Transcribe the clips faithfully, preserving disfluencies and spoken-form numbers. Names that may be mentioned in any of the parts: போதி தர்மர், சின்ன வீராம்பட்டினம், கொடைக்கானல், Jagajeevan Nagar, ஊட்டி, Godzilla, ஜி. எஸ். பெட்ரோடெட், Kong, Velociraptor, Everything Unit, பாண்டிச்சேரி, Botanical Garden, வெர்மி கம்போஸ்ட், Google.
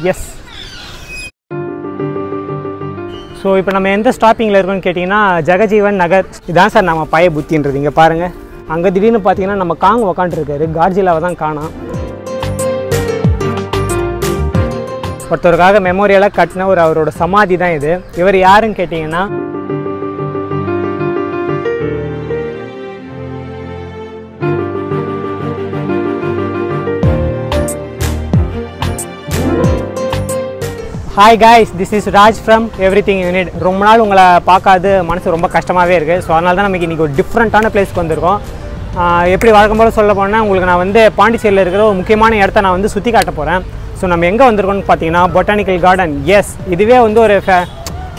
Yes. So, now we are in the stopping here. Jagajeevan Nagar. This is our paye butti. Look at that. If you look at that, we are walking. Godzilla is walking. But there is a memorial that is cut and there is a samadhi. Who is this? Hi guys, this is Raj from Everything Unit. ரொம்ப நாள் உங்களை பார்க்காது மனசு ரொம்ப கஷ்டமாவே இருக்கு. So அதனால தான் நமக்கு இன்னைக்கு ஒரு டிஃபரண்டான பிளேஸ்க்கு வந்திருக்கோம். எப்படி வழக்கம் போல சொல்ல போனா உங்களுக்கு நான் வந்து பாண்டிச்சேரியில இருக்கிற ஒரு முக்கியமான இடத்தை நான் வந்து சுத்தி காட்ட போறேன். சோ நம்ம எங்க வந்திருக்கோம்னு பாத்தீங்கன்னா Botanical Garden. Yes, இதுவே வந்து ஒரு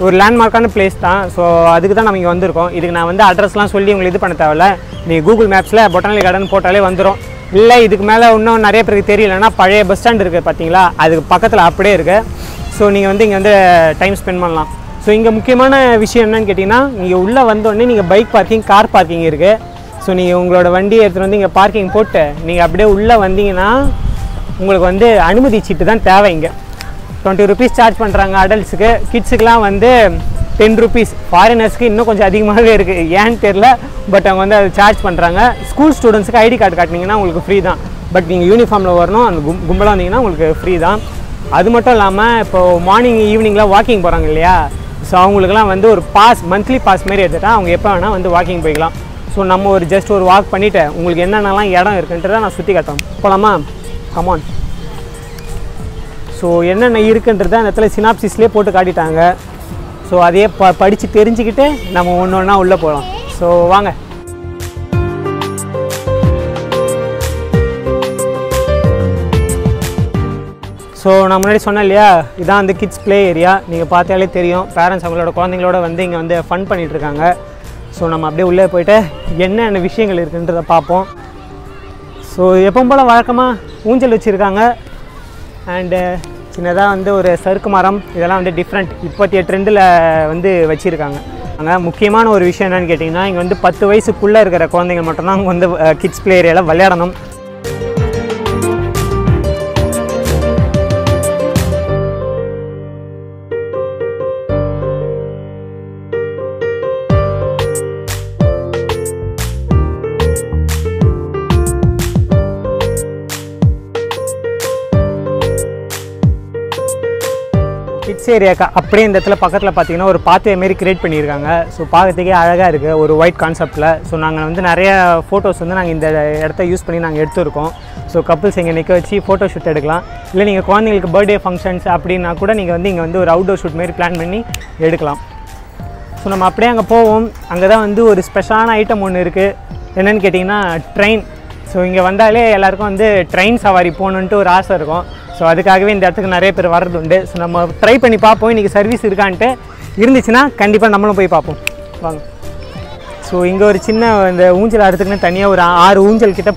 ஒரு லேண்ட்மார்க்கான பிளேஸ் தான். சோ அதுக்கு தான் நம்ம இங்க வந்திருக்கோம். இதுக்கு நான் வந்து அட்ரஸ்லாம் சொல்லி உங்களுக்கு இது பண்ண தேவையில்ல. நீங்க Google Mapsல Botanical Garden போட்டாலே வந்துரும். இல்ல இதுக்கு மேல இன்னும் நிறைய பேருக்கு தெரியலனா பழைய பஸ் ஸ்டாண்ட் இருக்கு பாத்தீங்களா? அதுக்கு பக்கத்துல அப்படியே இருக்கு. So, you can spend time here. So, you can park bike parking, car parking. So, you can park in port. You can the twenty rupees charge adults, kids ten rupees. Foreigners are not but charge school students I D card free. But you uniform and free. அது மட்டும் இல்லாம இப்போ morning ஈவினிங்ல walking போறாங்க இல்லையா so அவங்களுக்குலாம் வந்து ஒரு பாஸ் मंथலி பாஸ் மாதிரி எடுத்துட்டா அவங்க எப்ப வேணா வந்து வாக்கிங் போய்க்கலாம் சோ நம்ம ஒரு ஜஸ்ட் ஒரு வாக் பண்ணிட்டு உங்களுக்கு என்னென்னலாம் இடம் இருக்குன்றதை நான் சுத்தி காட்டுறேன் போலாமா கம் ஆன் சோ என்னென்ன இருக்குன்றதை அந்த இடத்துல சினாப்சிஸ்லயே போட்டு காட்டிட்டாங்க சோ அதையே படிச்சு தெரிஞ்சிக்கிட்டு நம்ம ஒவ்வொண்ணா உள்ள போலாம் சோ வாங்க So, I already told you, this is the kids play area. You can see parents are having fun. So, we will go inside and see what issues there are. So, when we come, there are and there is a circle. This is different. Now, there is a trend. The important issue is that there is a ten years kids play area. Kids area ka apre indathila pakkathula pathina or pathway mari create pannirukanga so paagathike alaga irukku or white concept la so naanga vandu nariya photos vandu naanga indha edatha use panni naanga eduthirukkom so couples inga nikka vechi photo shoot edukalam illa neenga koondingalukku birthday functions appadina kuda neenga vandu inga vandu or outdoor shoot mari plan panni edukalam so nama apdiye anga povom anga da vandu or special item one irukku enna nu kettingna train so inga vandale ellarkum vandu train savari ponunnu or aasa irukum So, that's why we have to try this. So, we try it. We have service. We have to try it. So, we have to try it. We have to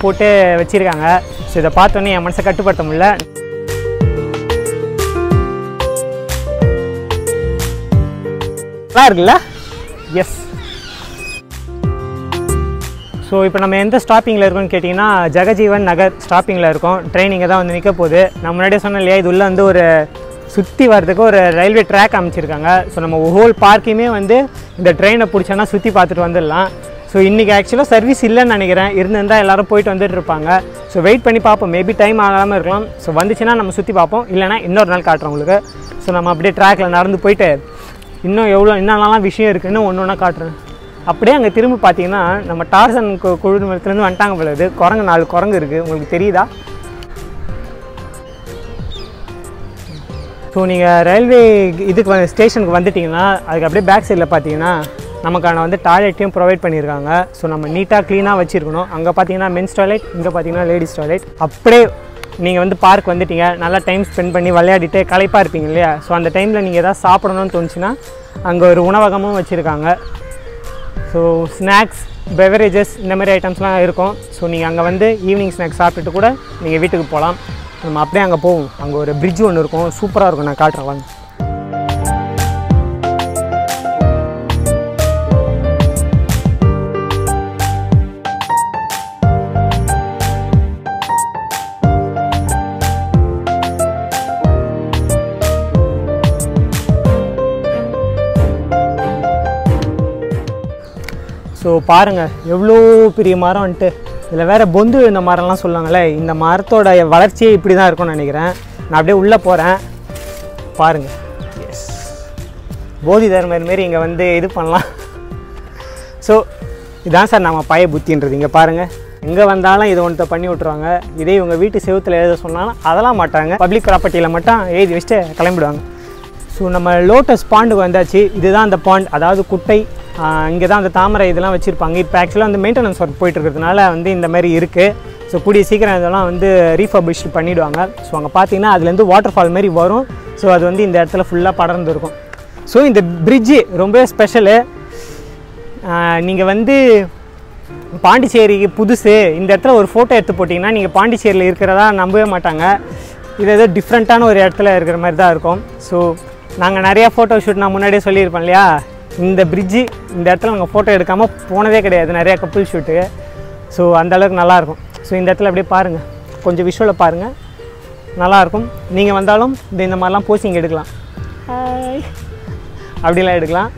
put it in the So, the path is cut. Yes. So, now we are in the stopping here. Jagajeevan Nagar stopping here. Training is going to go. We have a railway track. So, we have a whole park. We have a train. So, actually, service is not there. So, wait. Maybe time is there. So, we will go. So, we will track. We will go to the track. அப்படியே அங்க திரும்பி பாத்தீங்கன்னா நம்ம torsion குழுமத்துல இருந்து வந்துட்டாங்க போல இது குரங்கு நாலு குரங்கு இருக்கு உங்களுக்கு தெரியுதா சோ நீங்க ரயில்வே இதுக்கு ஸ்டேஷனுக்கு வந்துட்டீங்கன்னா அதுக்கு அப்படியே பேக் சைடுல பாத்தீங்கன்னா நமக்கான வந்து டாய்லெட்டையும் ப்ரொவைட் பண்ணிருக்காங்க சோ நம்ம நீட்டா க்ளீனா வச்சிருக்கணும் அங்க பாத்தீங்கன்னா மென்ஸ் டாய்லெட் இங்க பாத்தீங்கன்னா லேடிஸ் டாய்லெட் அப்படியே நீங்க வந்து பார்க் வந்துட்டீங்க நல்லா டைம் ஸ்பெண்ட் பண்ணி விளையாடிட்டே களைப்பா இருப்பீங்க இல்லையா சோ அந்த டைம்ல நீங்க ஏதாவது சாப்பிடணும்னு தோணுச்சுனா அங்க ஒரு உணவகமும் வச்சிருக்காங்க So, snacks, beverages, memory items. So, you can go to evening snacks and you can go to the house. We will go to the There is a bridge and it is super. So, பாருங்க எவ்ளோ பெரிய மரம் வந்து இதுல வேற பொந்து இந்த மரம்லாம் சொல்லுவாங்கல இந்த மரத்தோட வளர்ச்சி இப்படி தான் இருக்கும்னு நினைக்கிறேன் நான் அப்படியே உள்ள போறேன் பாருங்க எஸ் போதி தர்மர் மேரி இங்க வந்து இது பண்ணலாம் சோ இதான் சார் நம்ம பய புத்தின்றது இங்க பாருங்க எங்க வந்தாலும் இது ஒன்றை பண்ணி விட்டுருவாங்க இதே இவங்க வீட்டு செவுத்துல ஏதோ சொன்னாலும் அதலாம் மாட்டாங்க பப்ளிக் ப்ராப்பர்ட்டில மட்டும் ஏதி வெச்சே கிளம்பிடுவாங்க சோ நம்ம லோட்டஸ் பாண்டுக்கு வந்தாச்சு இதுதான் அந்த பாண்ட் அதாவது குட்டை இங்க தான் அந்த தாமரை இதெல்லாம் வச்சிருப்பாங்க இப்போ एक्चुअली அந்த மெயின்டனன்ஸ் வர்க் போயிட்டு இருக்குதுனால வந்து இந்த மாதிரி இருக்கு சோ கூடிய சீக்கிரம் இதெல்லாம் வந்து ரீஃபர்பிஷ் பண்ணிடுவாங்க சோ அங்க பாத்தீங்கன்னா அதுல இருந்து வாட்டர் ஃபால் மாதிரி வரும் சோ அது வந்து இந்த இடத்துல ஃபுல்லா படர்ந்து இருக்கும் சோ இந்த bridge ரொம்ப ஸ்பெஷல் நீங்க வந்து பாண்டிச்சேரிக்கு புதுசு இந்த இடத்துல ஒரு போட்டோ எடுத்து போட்டீங்கன்னா நீங்க பாண்டிச்சேரியில இருக்குறதா நம்பவே மாட்டாங்க இது ஏதோ டிஃபரண்டான ஒரு இடத்துல இருக்குற மாதிரி தான் இருக்கும் சோ நாங்க நிறைய போட்டோ ஷூட் நான் முன்னாடியே சொல்லி இருப்பேன் இல்லையா இந்த bridge இந்த இடத்துல நாங்க போட்டோ எடுக்காம போனதே கிடையாது நிறைய கப்பிள் ஷூட் சோ அந்த அளவுக்கு நல்லா இருக்கும் சோ இந்த இடத்துல அப்படியே பாருங்க கொஞ்சம் விஷுவல பாருங்க நல்லா இருக்கும் நீங்க வந்தாலும் இந்த மாதிரிலாம் போசிங் எடுக்கலாம் ஹாய் அப்படிலாம் எடுக்கலாம்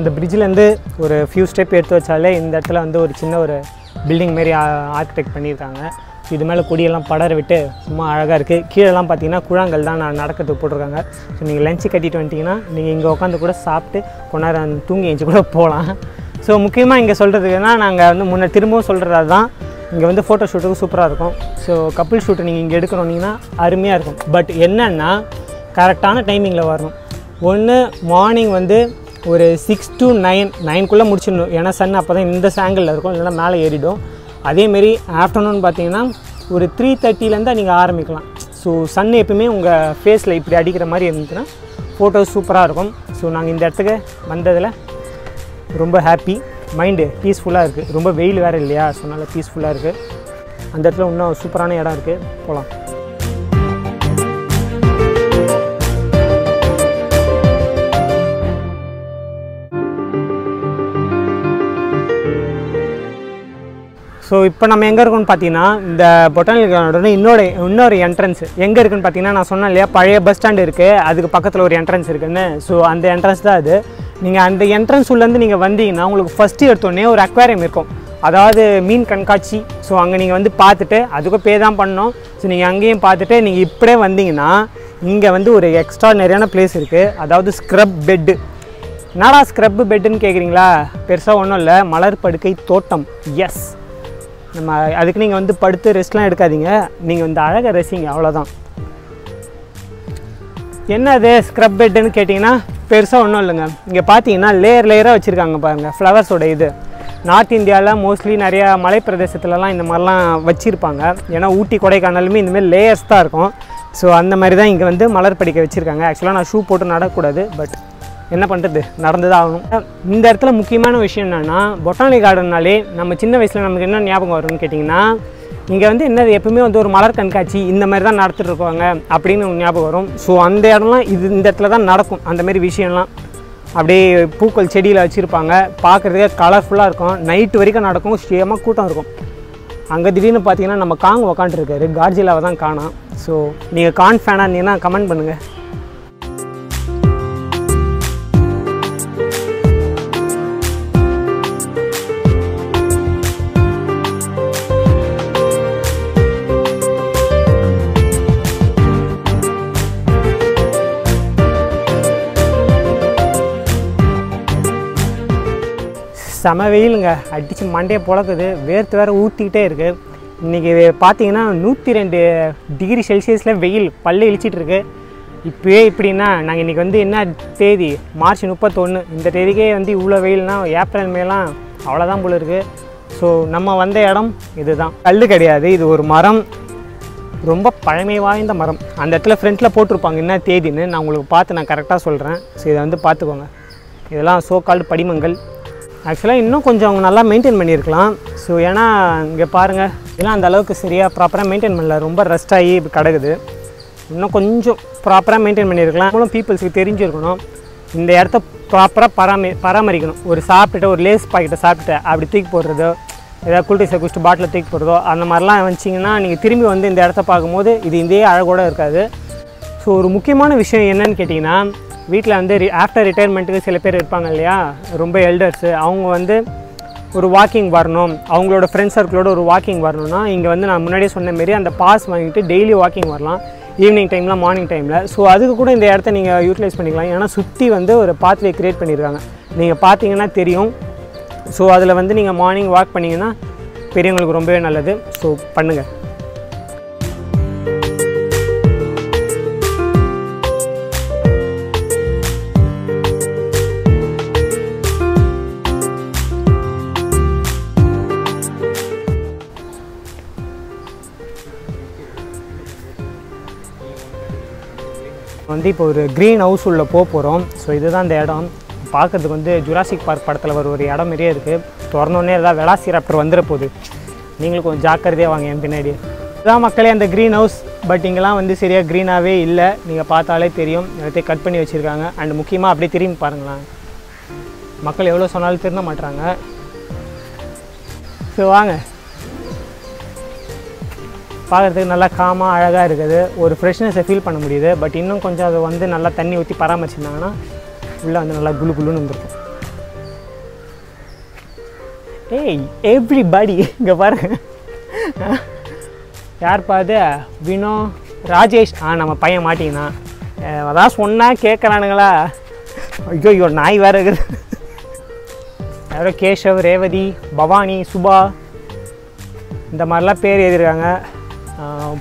அந்த bridgeல இருந்து ஒரு few step எடுத்து வச்சாலே இந்த இடத்துல வந்து ஒரு சின்ன ஒரு building மாதிரி ஆர்க்கிடெக்ட் பண்ணிருக்காங்க இது மேல கொடி எல்லாம் படற விட்டு சும்மா அழகா இருக்கு கீழ எல்லாம் பாத்தீங்கன்னா குழாங்கள் தான் நடக்கது போட்டுருக்காங்க சோ நீங்க லஞ்ச் கட்டிட்டு வந்துட்டீங்கன்னா நீங்க இங்க உட்கார்ந்து கூட சாப்பிட்டு கொன்னார தூங்கி ஏஞ்சி கூட போலாம் சோ முக்கியமா இங்க சொல்றதுன்னா நாங்க வந்து முன்ன திரும்பவும் சொல்றதுதான் இங்க வந்து போட்டோ ஷூட்டுக்கு சூப்பரா இருக்கும் சோ கப்பிள் ஷூட் நீங்க இங்க எடுக்கறோம்னா அருமையா இருக்கும் பட் என்னன்னா கரெக்ட்டான டைமிங்ல வரணும் ஒன்னு மார்னிங் வந்து ஒரு சிக்ஸ் to நைன் நைன் குள்ள முடிச்சிடணும் ஏன்னா சன் அப்போ தான் இந்த சாங்கிளில் இருக்கும் இல்லைன்னா மேலே ஏறிடும் அதேமாரி ஆஃப்டர்நூன் பார்த்தீங்கன்னா ஒரு த்ரீ தேர்ட்டிலேருந்து நீங்கள் ஆரம்பிக்கலாம் ஸோ சன் எப்பவுமே உங்கள் ஃபேஸில் இப்படி அடிக்கிற மாதிரி இருந்துச்சுன்னா ஃபோட்டோ சூப்பராக இருக்கும் ஸோ நாங்கள் இந்த இடத்துக்கு வந்ததில் ரொம்ப ஹாப்பி மைண்டு பீஸ்ஃபுல்லாக இருக்குது ரொம்ப வெயில் வேறு இல்லையா ஸோ நல்லா பீஸ்ஃபுல்லாக இருக்குது அந்த இடத்துல இன்னும் சூப்பரான இடம் இருக்குது போகலாம் ஸோ இப்போ நம்ம எங்கே இருக்குன்னு பார்த்தீங்கன்னா இந்த பொட்டானிக்கல் கார்டனோட இன்னொரு இன்னொரு என்ட்ரன்ஸ் எங்கே இருக்குன்னு பார்த்தீங்கன்னா நான் சொன்னேன் இல்லையா பழைய பஸ் ஸ்டாண்டு இருக்குது அதுக்கு பக்கத்தில் ஒரு என்ட்ரன்ஸ் இருக்குதுன்னு ஸோ அந்த என்ட்ரன்ஸ் தான் அது நீங்கள் அந்த என்ட்ரன்ஸ் உள்ளேருந்து நீங்கள் வந்தீங்கன்னா உங்களுக்கு ஃபஸ்ட்டு எடுத்தோடனே ஒரு அக்வாரியம் இருக்கும் அதாவது மீன் கண்காட்சி ஸோ அங்கே நீங்கள் வந்து பார்த்துட்டு அதுக்கும் பே தான் பண்ணணும் ஸோ நீங்கள் அங்கேயும் பார்த்துட்டு நீங்கள் இப்படியே வந்தீங்கன்னா இங்கே வந்து ஒரு எக்ஸ்ட்ரானரியான பிளேஸ் இருக்குது அதாவது ஸ்க்ரப் பெட்டு நாடா ஸ்க்ரப் பெட்டுன்னு கேட்குறீங்களா பெருசாக ஒன்றும் இல்லை மலர் படுக்கை தோட்டம் எஸ் நம்ம அதுக்கு நீங்கள் வந்து படுத்து ரெஸ்ட்லாம் எடுக்காதீங்க நீங்கள் வந்து அழகாக ரசிங்க அவ்வளோதான் என்ன அது ஸ்க்ரப் பெட்டுன்னு கேட்டிங்கன்னா பெருசாக ஒன்றும் இல்லைங்க இங்கே பார்த்தீங்கன்னா லேயர் லேயராக வச்சுருக்காங்க பாருங்கள் ஃப்ளவர்ஸோட இது நார்த் இந்தியாவில் மோஸ்ட்லி நிறையா மலை பிரதேசத்துலலாம் இந்த மாதிரிலாம் வச்சுருப்பாங்க ஏன்னா ஊட்டி கொடைக்கானலுமே இந்தமாதிரி லேயர்ஸ் தான் இருக்கும் ஸோ அந்த மாதிரி தான் இங்கே வந்து மலர் படிக்க வச்சுருக்காங்க ஆக்சுவலாக நான் ஷூ போட்டு நடக்கக்கூடாது பட் என்ன பண்ணுறது நடந்து தான் ஆகணும் இந்த இடத்துல முக்கியமான விஷயம் என்னென்னா பொட்டானிக் கார்டன்னாலே நம்ம சின்ன வயசில் நமக்கு என்ன ஞாபகம் வரும்னு கேட்டிங்கன்னா இங்கே வந்து என்னது எப்பவுமே வந்து ஒரு மலர் கண்காட்சி இந்த மாதிரி தான் நடத்திட்டு இருப்பாங்க அப்படின்னு ஞாபகம் வரும் ஸோ அந்த இடம்லாம் இது இந்த இடத்துல தான் நடக்கும் அந்தமாரி விஷயம்லாம் அப்படியே பூக்கள் செடியில் வச்சுருப்பாங்க பார்க்குறதுக்கே கலர்ஃபுல்லாக இருக்கும் நைட்டு வரைக்கும் நடக்கும் சுயமாக கூட்டம் இருக்கும் அங்கே திடீர்னு பார்த்தீங்கன்னா நம்ம காங் உக்காண்ட்ருக்காரு கார்ஜிலாவை தான் காணோம் ஸோ நீங்கள் கான் ஃபேனாக இருந்தீங்கன்னா கமெண்ட் பண்ணுங்கள் செம வெயிலுங்க அடித்து மண்டையை பொழக்குது வேர்த்து வேறு ஊற்றிக்கிட்டே இருக்குது இன்றைக்கி பார்த்தீங்கன்னா நூற்றி ரெண்டு டிகிரி செல்சியஸில் வெயில் பல்லு இழிச்சிட்ருக்கு இப்போயே இப்படின்னா நாங்கள் இன்றைக்கி வந்து என்ன தேதி மார்ச் முப்பத்தொன்று இந்த தேதிக்கே வந்து இவ்வளோ வெயில்னால் ஏப்ரல் மேலாம் அவ்வளோதான் போல இருக்குது ஸோ நம்ம வந்த இடம் இது தான் கல் கிடையாது இது ஒரு மரம் ரொம்ப பழமை வாய்ந்த மரம் அந்த இடத்துல ஃப்ரெண்டில் போட்டிருப்பாங்க என்ன தேதின்னு நான் உங்களுக்கு பார்த்து நான் கரெக்டாக சொல்கிறேன் ஸோ இதை வந்து பார்த்துக்கோங்க இதெல்லாம் சோ கால்டு படிமங்கள் ஆக்சுவலாக இன்னும் கொஞ்சம் அவங்க நல்லா மெயின்டைன் பண்ணியிருக்கலாம் ஸோ ஏன்னா இங்கே பாருங்கள் இதெல்லாம் அந்த அளவுக்கு சரியாக ப்ராப்பராக மெயின்டைன் பண்ணல ரொம்ப ரெஸ்ட் ஆகி கிடக்குது இன்னும் கொஞ்சம் ப்ராப்பராக மெயின்டைன் பண்ணியிருக்கலாம் அவங்களும் பீப்புள்ஸுக்கு தெரிஞ்சுருக்கணும் இந்த இடத்த ப்ராப்பராக பராமரி பராமரிக்கணும் ஒரு சாப்பிட்டுட்டு ஒரு லேஸ் பாக்கெட்டை சாப்பிட்டு அப்படி தூக்கி போடுறதோ ஏதாவது குல்டிசை குடிச்சிட்டு பாட்டில் தூக்கி போடுறதோ அந்த மாதிரிலாம் வந்துச்சிங்கன்னா நீங்கள் திரும்பி வந்து இந்த இடத்த பார்க்கும்போது இது இதே அழகோடு இருக்காது. ஸோ ஒரு முக்கியமான விஷயம் என்னன்னு கேட்டிங்கன்னா, வீட்டில் வந்து ஆஃப்டர் ரிட்டையர்மெண்ட்டுக்கு சில பேர் இருப்பாங்க இல்லையா, ரொம்ப எல்டர்ஸு, அவங்க வந்து ஒரு வாக்கிங் வரணும், அவங்களோட ஃப்ரெண்ட்ஸ் சர்க்கிளோட ஒரு வாக்கிங் வரணும்னா இங்கே வந்து நான் முன்னாடியே சொன்ன மாரி அந்த பாஸ் வாங்கிட்டு டெய்லி வாக்கிங் வரலாம், ஈவினிங் டைமில் மார்னிங் டைமில். ஸோ அதுக்கு கூட இந்த இடத்த நீங்கள் யூட்டிலைஸ் பண்ணிக்கலாம். ஏன்னா சுற்றி வந்து ஒரு பாத்வே க்ரியேட் பண்ணியிருக்காங்க, நீங்கள் பார்த்தீங்கன்னா தெரியும். ஸோ அதில் வந்து நீங்கள் மார்னிங் வாக் பண்ணிங்கன்னா பெரியவங்களுக்கு ரொம்பவே நல்லது. ஸோ பண்ணுங்கள். வந்து இப்போ ஒரு க்ரீன் ஹவுஸ் உள்ளே போக போகிறோம். ஸோ இதுதான் அந்த இடம். பார்க்குறதுக்கு வந்து ஜுராசிக் பார்க் படத்தில் ஒரு ஒரு இடம் மாதிரியே இருக்குது. திறந்தோடனே எதாவது வெலாசிராப்டர் வந்துட போகுது. நீங்களும் கொஞ்சம் ஜாக்கிரதையாக வாங்க என் பின்னாடி. இதுதான் மக்களே அந்த க்ரீன் ஹவுஸ். பட் இங்கெல்லாம் வந்து சரியாக க்ரீனாகவே இல்லை, நீங்கள் பார்த்தாலே தெரியும். எல்லாத்தையும் கட் பண்ணி வச்சுருக்காங்க. அண்ட் முக்கியமாக அப்படியே திரும்பி பாருங்களேன், மக்கள் எவ்வளோ சொன்னாலும் திருந்த மாட்டுறாங்க. ஸோ வாங்க, பார்க்குறதுக்கு நல்லா காமாக அழகாக இருக்குது, ஒரு ஃப்ரெஷ்னஸை ஃபீல் பண்ண முடியுது. பட் இன்னும் கொஞ்சம் அதை வந்து நல்லா தண்ணி ஊற்றி பராமரிச்சிருந்தாங்கன்னா உள்ளே வந்து நல்லா குளு குளுன்னு வந்துருக்கும். ஏய் எவ்ரிபடி இங்கே பாருங்க, யார் பாது வினோ ராஜேஷ், ஆ நம்ம பையன் மாட்டிங்கன்னா அதான் சொன்னால் கேட்குறானுங்களா. ஐயோ ஐயோ நாய் வேறு இருக்குது. யாரோ கேஷவ், ரேவதி, பவானி, சுபா, இந்த மாதிரிலாம் பேர் எழுதியிருக்காங்க.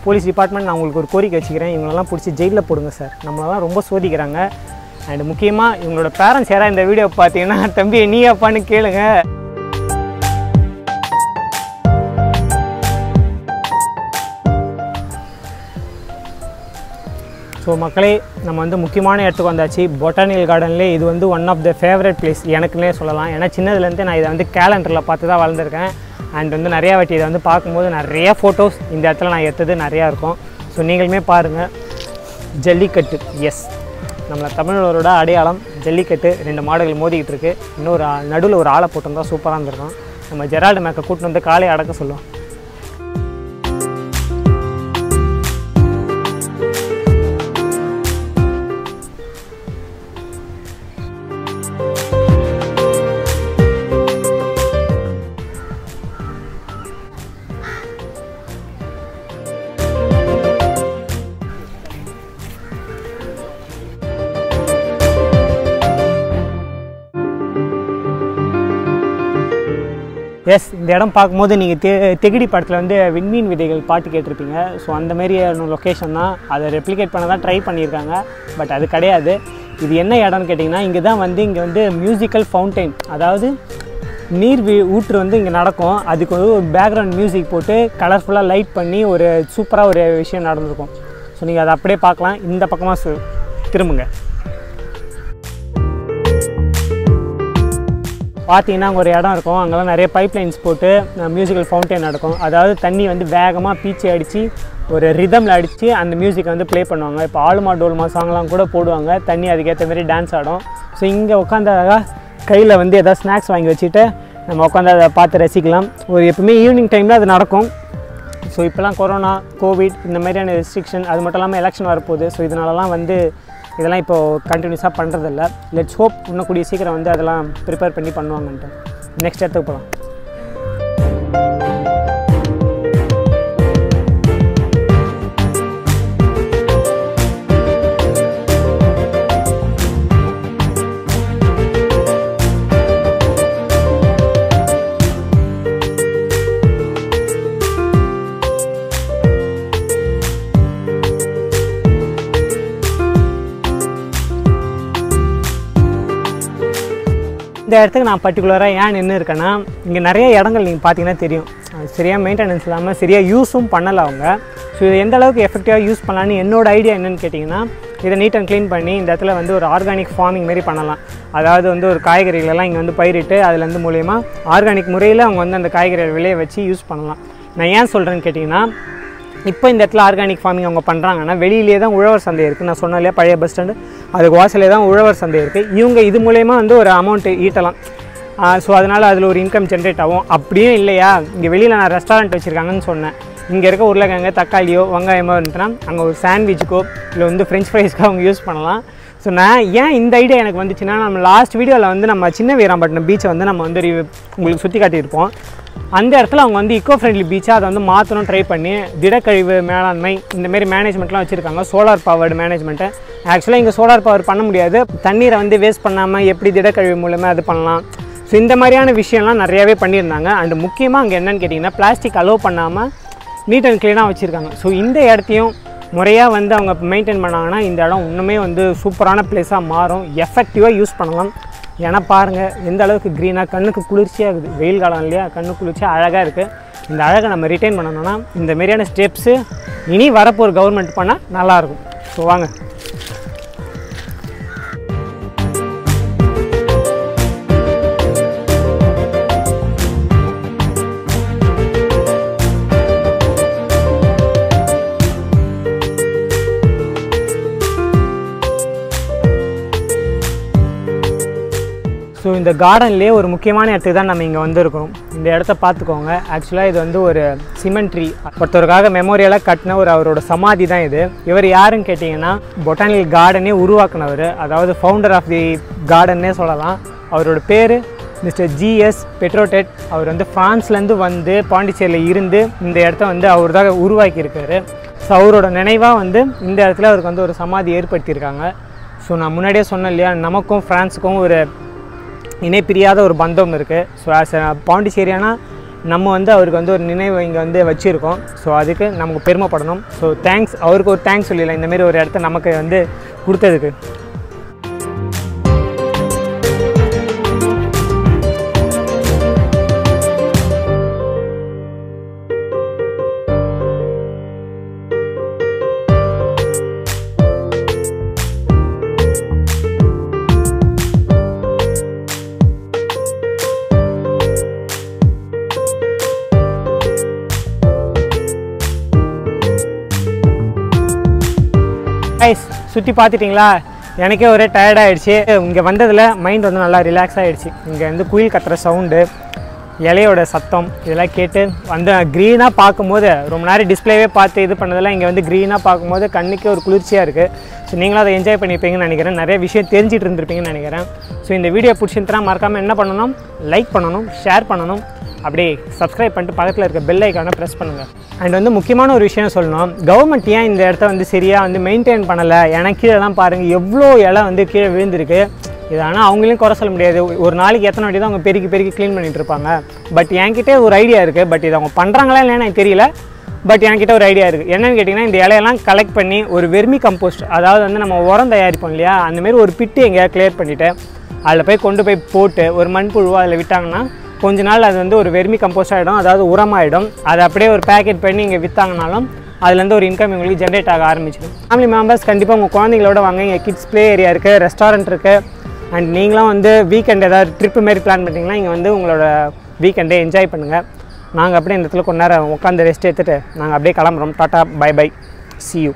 போலீஸ் டிபார்ட்மெண்ட் நான் உங்களுக்கு ஒரு கோரிக்கை வச்சுக்கிறேன், இவங்களெல்லாம் பிடிச்சி ஜெயிலில் போடுங்க சார், நம்மளெல்லாம் ரொம்ப சோதிக்கிறாங்க. அண்ட் முக்கியமாக இவங்களோட பேரண்ட்ஸ் யாராவது இந்த வீடியோ பார்த்தீங்கன்னா தம்பி நீ அப்பான்னு கேளுங்க. ஸோ மக்களே, நம்ம வந்து முக்கியமான இடத்துக்கு வந்தாச்சு, பொட்டானிக்கல் கார்டன்லேயே. இது வந்து one of the favourite place எனக்குன்னே சொல்லலாம். ஏன்னா சின்னதுலேருந்து நான் இதை வந்து கேலண்டரில் பார்த்து தான் வளர்ந்துருக்கேன். அண்ட் வந்து நிறையா வாட்டி இதை வந்து பார்க்கும்போது நிறையா ஃபோட்டோஸ் இந்த இடத்துல நான் எடுத்தது நிறையா இருக்கும். ஸோ நீங்களுமே பாருங்கள். ஜல்லிக்கட்டு, எஸ் நம்மளை தமிழரோட அடையாளம் ஜல்லிக்கட்டு. ரெண்டு மாடுகள் மோதிக்கிட்டு இருக்குது. இன்னொரு நடுவில் ஒரு ஆளை போட்டோம் தான் சூப்பராக இருந்திருக்கும். நம்ம ஜெரால்டு மேக்கை கூட்டின்னு வந்து காலையை அடக்க சொல்லுவோம். எஸ், இந்த இடம் பார்க்கும்போது நீங்கள் தெ தெகிடி படத்தில் வந்து விண்மீன் விதைகள் பாட்டு கேட்டிருப்பீங்க. ஸோ அந்தமாரியான லொக்கேஷன் தான், அதை ரெப்ளிகேட் பண்ண தான் ட்ரை பண்ணியிருக்காங்க. பட் அது கிடையாது. இது என்ன இடம்னு கேட்டிங்கன்னா, இங்கே தான் வந்து இங்கே வந்து மியூசிக்கல் ஃபவுண்டைன், அதாவது நீர் வீ ஊற்று வந்து இங்கே நடக்கும். அதுக்கு வந்து ஒரு பேக்ரவுண்ட் மியூசிக் போட்டு கலர்ஃபுல்லாக லைட் பண்ணி ஒரு சூப்பராக ஒரு விஷயம் நடந்திருக்கும். ஸோ நீங்கள் அதை அப்படியே பார்க்கலாம். இந்த பக்கமாக திரும்புங்க, பார்த்தீங்கன்னா அங்கே ஒரு இடம் இருக்கும். அங்கெல்லாம் நிறைய பைப்லைன்ஸ் போட்டு மியூசிக்கல் ஃபவுண்டைன் நடக்கும். அதாவது தண்ணி வந்து வேகமாக பீச்சு அடித்து ஒரு ரிதமில் அடித்து அந்த மியூசிக்கை வந்து ப்ளே பண்ணுவாங்க. இப்போ ஆளுமா டோல்மா சாங்லாம் கூட போடுவாங்க, தண்ணி அதுக்கேற்ற மாதிரி டான்ஸ் ஆடும். ஸோ இங்கே உட்காந்து அழகாக கையில் வந்து எதாவது ஸ்நாக்ஸ் வாங்கி வச்சுட்டு நம்ம உட்காந்து அதை பார்த்து ரசிக்கலாம். ஒரு எப்பவுமே ஈவினிங் டைமில் அது நடக்கும். ஸோ இப்போலாம் கொரோனா, கோவிட், இந்த மாதிரியான ரெஸ்ட்ரிக்ஷன், அது மட்டும் இல்லாமல் எலெக்ஷன் வரப்போகுது. ஸோ இதனாலலாம் வந்து இதெல்லாம் இப்போது கண்டினியூஸாக பண்ணுறதில்ல. லெட்ஸ் ஹோப் இன்னும் கூடிய சீக்கிரம் வந்து அதெல்லாம் ப்ரிப்பேர் பண்ணி பண்ணுவாங்கன்ட்டு. நெக்ஸ்ட் இடத்துக்கு போகலாம். இந்த இடத்துக்கு நான் பர்டிகுலராக ஏன் நின்று இருக்கேன்னா, இங்கே நிறைய இடங்கள் நீங்கள் பார்த்தீங்கன்னா தெரியும், சரியாக மெயின்டெனன்ஸ் இல்லாமல் சரியாக யூஸும் பண்ணலை அவங்க. ஸோ இது எந்த அளவுக்கு எஃபெக்டிவாக யூஸ் பண்ணலான்னு என்னோடய ஐடியா என்னென்னு கேட்டிங்கன்னா, இதை நீட் அண்ட் க்ளீன் பண்ணி இந்த இடத்துல வந்து ஒரு ஆர்கானிக் ஃபார்மிங் மாரி பண்ணலாம். அதாவது வந்து ஒரு காய்கறிகளெல்லாம் இங்கே வந்து பயிரிட்டு அதில் வந்து மூலயமா ஆர்கானிக் முறையில் அவங்க வந்து அந்த காய்கறிகள் விளைய வச்சு யூஸ் பண்ணலாம். நான் ஏன் சொல்கிறேன்னு கேட்டிங்கன்னா, இப்போ இந்த இடத்துல ஆர்கானிக் ஃபார்மிங் அவங்க பண்றாங்கன்னா வெளியிலே தான் உழவர் சந்தை இருக்கு. நான் சொன்னல பழைய பஸ் ஸ்டாண்ட் அதுக்கு வாசலே தான் உழவர் சந்தை இருக்கு. இவங்க இது மூலமா வந்து ஒரு அமௌண்ட் ஈட்டலாம். சோ அதனால அதுல ஒரு இன்கம் ஜெனரேட் ஆகும். அப்படியே இல்லையா இங்க வெளியில நான் ரெஸ்டாரன்ட் வச்சிருக்காங்கன்னு சொன்னேன். இங்க இருக்க உருளைக்கிழங்கு தக்காளியோ வெங்காயமோ இருந்துனா அங்க ஒரு சாண்ட்விச்சுக்கோ இல்ல வந்து ஃப்ரெஞ்ச் ஃப்ரைஸ்க்கோ அவங்க யூஸ் பண்ணலாம். ஸோ நான் ஏன் இந்த ஐடியா எனக்கு வந்துச்சுன்னா, நம்ம லாஸ்ட் வீடியோவில் வந்து நம்ம சின்ன வீராம்பட்டினம் பீச்சை வந்து நம்ம வந்து உங்களுக்கு சுற்றி காட்டியிருப்போம். அந்த இடத்துல அவங்க வந்து இக்கோ ஃப்ரெண்ட்லி பீச்சாக அதை வந்து மாற்றணும் ட்ரை பண்ணி திடக்கழிவு மேலாண்மை இந்தமாரி மேனேஜ்மெண்ட்லாம் வச்சுருக்காங்க. சோலார் பவர்டு மேனேஜ்மெண்ட்டு ஆக்சுவலாக இங்கே சோலார் பவர் பண்ண முடியாது. தண்ணீரை வந்து வேஸ்ட் பண்ணாமல் எப்படி திடக்கழிவு மூலமாக அது பண்ணலாம். ஸோ இந்த மாதிரியான விஷயம்லாம் நிறையாவே பண்ணியிருந்தாங்க. அண்ட் முக்கியமாக அங்கே என்னென்னு கேட்டிங்கன்னா பிளாஸ்டிக் அலோவ் பண்ணாமல் நீட் அண்ட் க்ளீனாக வச்சுருக்காங்க. ஸோ இந்த இடத்தையும் முறையாக வந்து அவங்க மெயின்டைன் பண்ணாங்கன்னா இந்த இடம் இன்னுமே வந்து சூப்பரான பிளேஸாக மாறும். எஃபெக்டிவாக யூஸ் பண்ணலாம். ஏன்னா பாருங்கள் எந்த அளவுக்கு க்ரீனாக கண்ணுக்கு குளிர்ச்சியாக இருக்குது. வெயில் காலம் இல்லையா, கண்ணு குளிர்ச்சியாக அழகாக இருக்குது. இந்த அழகை நம்ம ரிட்டைன் பண்ணணும்னா இந்த மாதிரியான ஸ்டெப்ஸு இனி வரப்போகிற கவர்மெண்ட் பண்ணால் நல்லாயிருக்கும். ஸோ வாங்க. ஸோ இந்த கார்டன்லேயே ஒரு முக்கியமான இடத்துக்கு தான் நம்ம இங்கே வந்திருக்கோம். இந்த இடத்த பார்த்துக்கோங்க. ஆக்சுவலாக இது வந்து ஒரு சிமெண்ட்ரி, ஒருத்தருக்காக மெமோரியலாக கட்டின ஒரு அவரோட சமாதி தான் இது. இவர் யாருன்னு கேட்டிங்கன்னா பொட்டானிக்கல் கார்டனே உருவாக்குனவர், அதாவது ஃபவுண்டர் ஆஃப் தி கார்டன்னே சொல்லலாம். அவரோட பேர் மிஸ்டர் ஜி. எஸ். பெட்ரோடெட். அவர் வந்து ஃப்ரான்ஸ்லேருந்து வந்து பாண்டிச்சேரியில் இருந்து இந்த இடத்த வந்து அவர் தான் உருவாக்கியிருக்காரு. ஸோ அவரோட நினைவாக வந்து இந்த இடத்துல அவருக்கு வந்து ஒரு சமாதி ஏற்படுத்தியிருக்காங்க. ஸோ நான் முன்னாடியே சொன்னேன் இல்லையா, நமக்கும் ஃப்ரான்ஸுக்கும் ஒரு இணைப்பிரியாத ஒரு பந்தம் இருக்குது. ஸோ ஆஸ் பாண்டிச்சேரியானா நம்ம வந்து அவருக்கு வந்து ஒரு நினைவு இங்கே வந்து வச்சுருக்கோம். ஸோ அதுக்கு நமக்கு பெருமைப்படணும். ஸோ தேங்க்ஸ், அவருக்கு ஒரு தேங்க்ஸ் சொல்லிடலாம் இந்தமாரி ஒரு இடத்த நமக்கு வந்து கொடுத்ததுக்கு. ஐஸ் சுற்றி பார்த்துட்டிங்களா? எனக்கே ஒரே டயர்டாகிடுச்சு. இங்கே வந்ததில் மைண்ட் வந்து நல்லா ரிலாக்ஸ் ஆகிடுச்சு. இங்கே வந்து குயில் கட்டுற சவுண்டு, இலையோட சத்தம் இதெல்லாம் கேட்டு வந்து க்ரீனாக பார்க்கும்போது ரொம்ப நேரம் டிஸ்பிளேவே பார்த்து இது பண்ணதெல்லாம் இங்கே வந்து க்ரீனாக பார்க்கும்போது கண்ணுக்கே ஒரு குளிர்ச்சியாக இருக்குது. ஸோ நீங்களும் அதை என்ஜாய் பண்ணியிருப்பீங்கன்னு நினைக்கிறேன். நிறைய விஷயம் தெரிஞ்சிட்டு இருந்திருப்பீங்கன்னு நினைக்கிறேன். ஸோ இந்த வீடியோ பிடிச்சிருந்துனா மறக்காமல் என்ன பண்ணணும், லைக் பண்ணணும், ஷேர் பண்ணணும், அப்படியே சப்ஸ்கிரைப் பண்ணிட்டு பக்கத்தில் இருக்க பெல் ஐக்கானை ப்ரெஸ் பண்ணுங்கள். அண்ட் வந்து முக்கியமான ஒரு விஷயம் சொல்லணும். கவர்மெண்ட் ஏன் இந்த இடத்த வந்து சரியாக வந்து மெயின்டைன் பண்ணலை? ஏன்னா கீழே தான் பாருங்கள் எவ்வளோ இலை வந்து கீழே விழுந்திருக்கு. இது ஆனால் அவங்களையும் குறை சொல்ல முடியாது. ஒரு நாளைக்கு எத்தனை வாட்டி தான் அவங்க பெருக்கி பெருக்கி க்ளீன் பண்ணிகிட்டு இருப்பாங்க. பட் என்கிட்ட ஒரு ஐடியா இருக்குது. பட் இது அவங்க பண்ணுறாங்களா இல்லைன்னு எனக்கு தெரியல. பட் என்கிட்ட ஒரு ஐடியா இருக்குது. என்னென்னு கேட்டிங்கன்னா, இந்த இலையெல்லாம் கலெக்ட் பண்ணி ஒரு வெர்மி கம்போஸ்ட், அதாவது வந்து நம்ம உரம் தயாரிப்போம் இல்லையா, அந்தமாரி ஒரு பிட்டு எங்கேயாவது கிளியர் பண்ணிவிட்டு அதில் போய் கொண்டு போய் போட்டு ஒரு மண்புழுவாக அதில் விட்டாங்கன்னா கொஞ்ச நாள் அது வந்து ஒரு வெர்மி கம்போஸ்ட் ஆகிடும், அதாவது உரமாகிடும். அது அப்படியே ஒரு பேக்கெட் பண்ணி இங்கே விற்றாங்கனாலும் அதுலேருந்து ஒரு இன்கம் உங்களுக்கு ஜென்ரேட் ஆக ஆரம்பிச்சிடும். ஃபேமிலி மெம்பர்ஸ் கண்டிப்பாக உங்கள் குழந்தைங்களோட வாங்க. இங்கே கிட்ஸ் ப்ளே ஏரியா இருக்குது, ரெஸ்டாரண்ட் இருக்குது. அண்ட் நீங்களும் வந்து வீக்கெண்ட் ஏதாவது ட்ரிப்பு மாரி பிளான் பண்ணிங்கன்னா இங்கே வந்து உங்களோட வீக்கெண்டே என்ஜாய் பண்ணுங்கள். நாங்கள் அப்படியே இந்த இடத்துல கொஞ்ச நேரம் உட்காந்து ரெஸ்ட் எடுத்துகிட்டு நாங்கள் அப்படியே கிளம்புறோம். Tata, bye bye, see you.